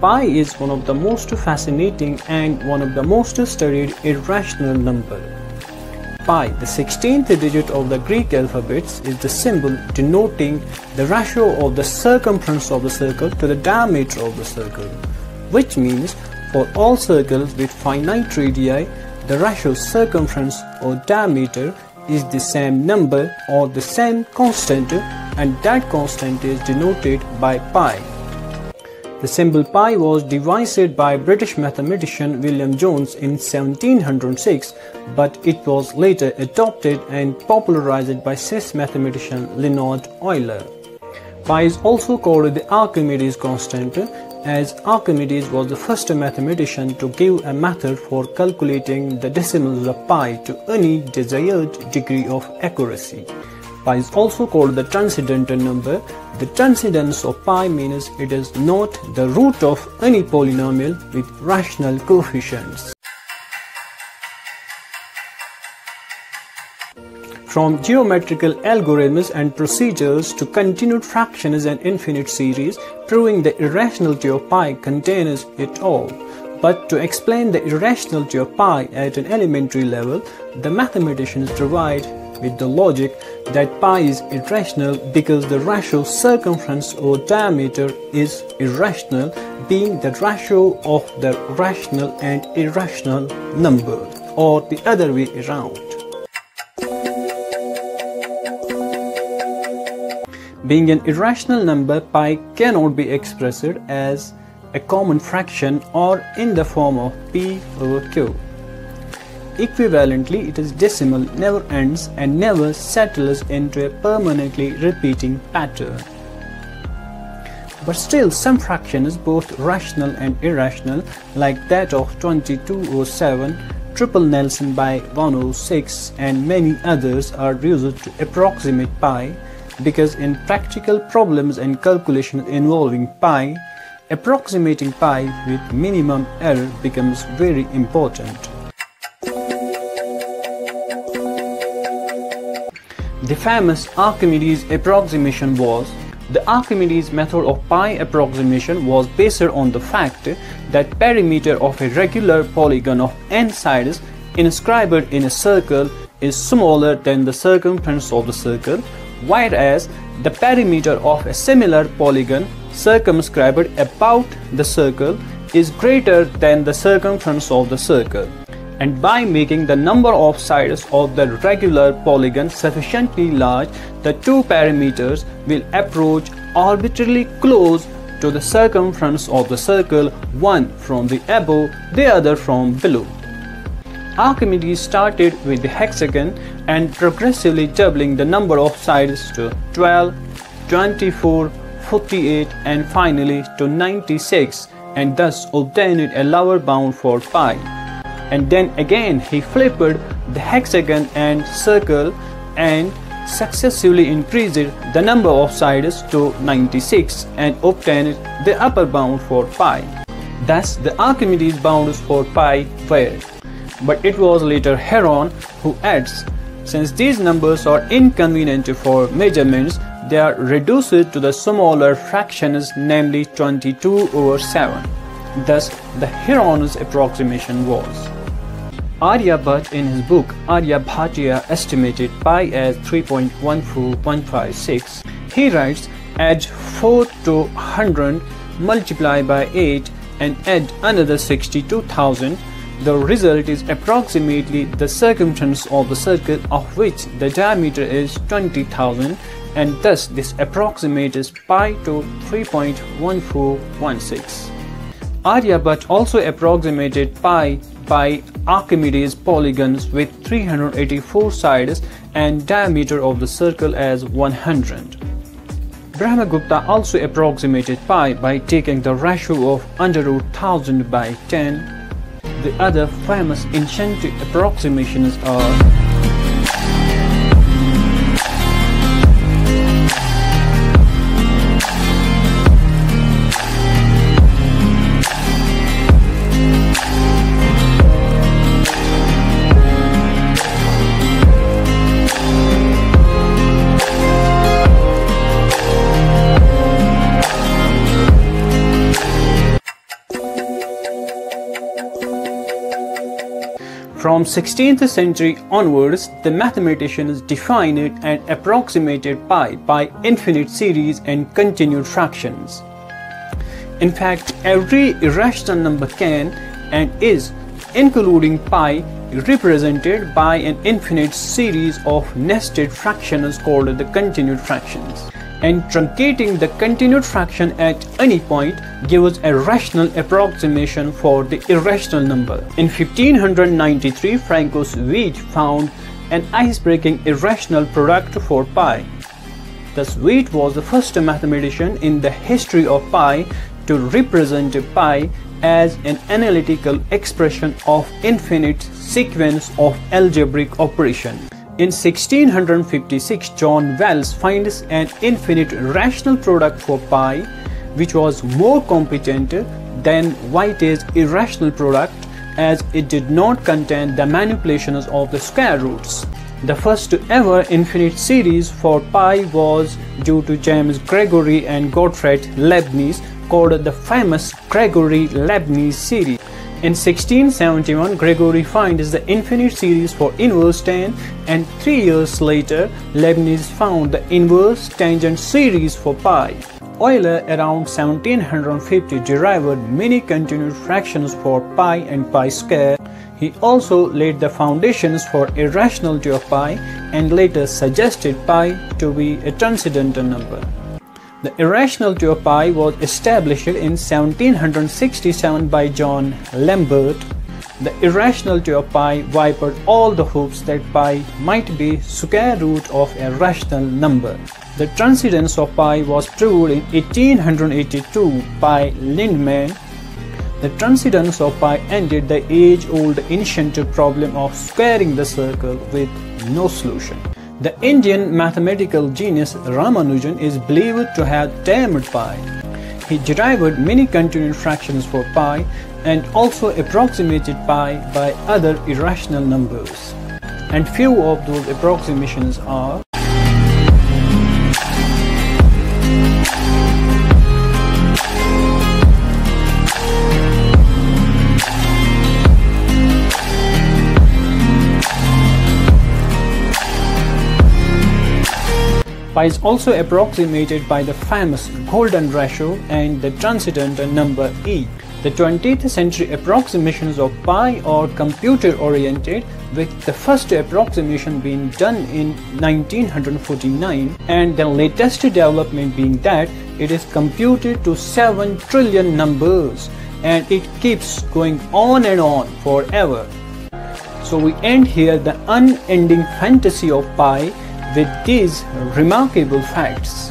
Pi is one of the most fascinating and one of the most studied irrational number. Pi, the 16th digit of the Greek alphabets, is the symbol denoting the ratio of the circumference of the circle to the diameter of the circle, which means for all circles with finite radii, the ratio circumference or diameter is the same number or the same constant, and that constant is denoted by pi. The symbol pi was devised by British mathematician William Jones in 1706, but it was later adopted and popularized by Swiss mathematician Leonhard Euler. Pi is also called the Archimedes constant, as Archimedes was the first mathematician to give a method for calculating the decimals of pi to any desired degree of accuracy. Pi is also called the transcendental number. The transcendence of pi means it is not the root of any polynomial with rational coefficients. From geometrical algorithms and procedures to continued fractions and infinite series, proving the irrationality of pi contains it all. But to explain the irrationality of pi at an elementary level, the mathematicians provide with the logic that pi is irrational because the ratio circumference or diameter is irrational, being the ratio of the rational and irrational number, or the other way around. Being an irrational number, pi cannot be expressed as a common fraction or in the form of p over q. Equivalently, it is decimal, never ends and never settles into a permanently repeating pattern. But still, some fractions, both rational and irrational, like that of 2207, triple Nelson by 106 and many others, are used to approximate pi, because in practical problems and calculations involving pi, approximating pi with minimum error becomes very important. The famous Archimedes approximation was. The Archimedes method of pi approximation was based on the fact that perimeter of a regular polygon of n sides inscribed in a circle is smaller than the circumference of the circle, whereas the perimeter of a similar polygon circumscribed about the circle is greater than the circumference of the circle. And by making the number of sides of the regular polygon sufficiently large, the two perimeters will approach arbitrarily close to the circumference of the circle, one from the above, the other from below. Archimedes started with the hexagon and progressively doubling the number of sides to 12, 24, 48 and finally to 96, and thus obtained a lower bound for pi. And then again he flipped the hexagon and circle and successively increased the number of sides to 96 and obtained the upper bound for pi. Thus the Archimedes bounds for pi were. But it was later Heron who adds, since these numbers are inconvenient for measurements, they are reduced to the smaller fractions, namely 22/7. Thus the Heron's approximation was. Aryabhata in his book Aryabhatiya estimated pi as 3.14156. He writes, add 4 to 100, multiply by 8 and add another 62,000. The result is approximately the circumference of the circle, of which the diameter is 20,000, and thus this approximates pi to 3.1416. Aryabhata also approximated pi by Archimedes polygons with 384 sides and diameter of the circle as 100. Brahmagupta also approximated pi by taking the ratio of √1000 by 10. The other famous ancient approximations are From 16th century onwards, the mathematicians defined and approximated pi by infinite series and continued fractions. In fact, every irrational number can and is, including pi, represented by an infinite series of nested fractions called the continued fractions. And truncating the continued fraction at any point gives a rational approximation for the irrational number. In 1593, François Viète found an ice-breaking irrational product for pi. Thus, Viète was the first mathematician in the history of pi to represent pi as an analytical expression of infinite sequence of algebraic operations. In 1656, John Wells finds an infinite rational product for pi, which was more competent than Viète's irrational product, as it did not contain the manipulations of the square roots. The first ever infinite series for pi was due to James Gregory and Gottfried Leibniz, called the famous Gregory-Leibniz series. In 1671, Gregory finds the infinite series for inverse tan, and 3 years later, Leibniz found the inverse tangent series for pi. Euler around 1750 derived many continued fractions for pi and pi square. He also laid the foundations for irrationality of pi and later suggested pi to be a transcendental number. The irrationality of pi was established in 1767 by John Lambert. The irrationality of pi wiped all the hopes that pi might be square root of a rational number. The transcendence of pi was proved in 1882 by Lindemann. The transcendence of pi ended the age-old ancient problem of squaring the circle with no solution. The Indian mathematical genius Ramanujan is believed to have termed pi. He derived many continued fractions for pi and also approximated pi by other irrational numbers. And few of those approximations are: pi is also approximated by the famous golden ratio and the transcendental number e. The 20th century approximations of pi are computer-oriented, with the first approximation being done in 1949, and the latest development being that it is computed to 7 trillion numbers, and it keeps going on and on forever. So we end here the unending fantasy of pi with these remarkable facts.